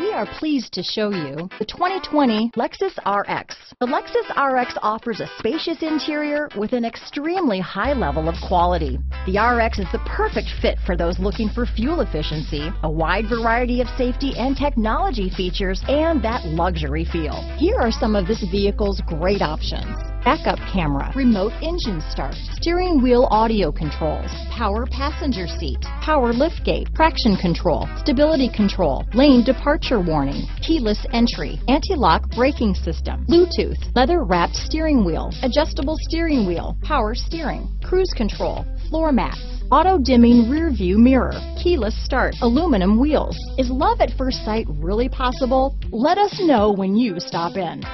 We are pleased to show you the 2020 Lexus RX. The Lexus RX offers a spacious interior with an extremely high level of quality. The RX is the perfect fit for those looking for fuel efficiency, a wide variety of safety and technology features, and that luxury feel. Here are some of this vehicle's great options: backup camera, remote engine start, steering wheel audio controls, power passenger seat, power liftgate, traction control, stability control, lane departure warning, keyless entry, anti-lock braking system, Bluetooth, leather-wrapped steering wheel, adjustable steering wheel, power steering, cruise control, floor mats, auto-dimming rear-view mirror, keyless start, aluminum wheels. Is love at first sight really possible? Let us know when you stop in.